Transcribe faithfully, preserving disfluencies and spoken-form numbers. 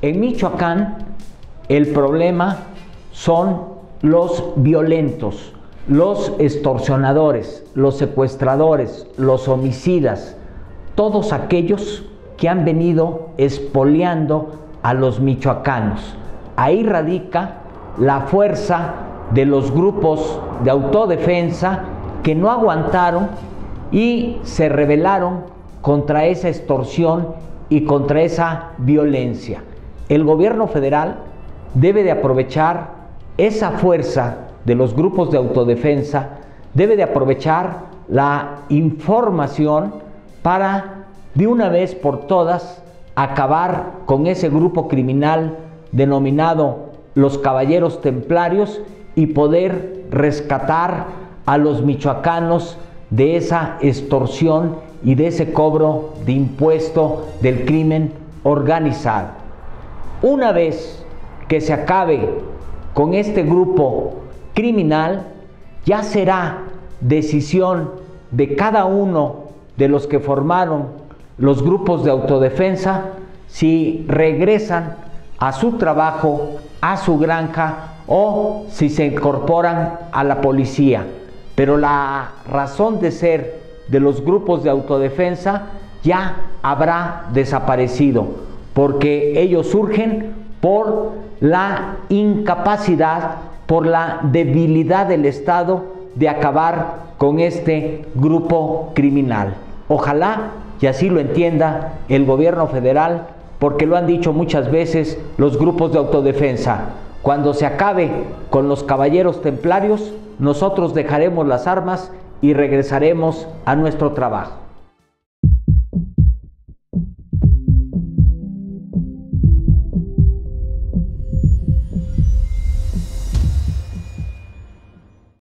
En Michoacán el problema son los violentos, los extorsionadores, los secuestradores, los homicidas, todos aquellos que han venido expoliando a los michoacanos. Ahí radica la fuerza de los grupos de autodefensa que no aguantaron y se rebelaron contra esa extorsión y contra esa violencia. El gobierno federal debe de aprovechar esa fuerza de los grupos de autodefensa, debe de aprovechar la información para, de una vez por todas, acabar con ese grupo criminal denominado Los Caballeros Templarios y poder rescatar a los michoacanos de esa extorsión y de ese cobro de impuesto del crimen organizado. Una vez que se acabe con este grupo criminal, ya será decisión de cada uno de los que formaron los grupos de autodefensa si regresan a su trabajo, a su granja, o si se incorporan a la policía. Pero la razón de ser de los grupos de autodefensa ya habrá desaparecido, porque ellos surgen por la incapacidad, por la debilidad del Estado de acabar con este grupo criminal. Ojalá y así lo entienda el gobierno federal, porque lo han dicho muchas veces los grupos de autodefensa. Cuando se acabe con los Caballeros Templarios, nosotros dejaremos las armas y regresaremos a nuestro trabajo.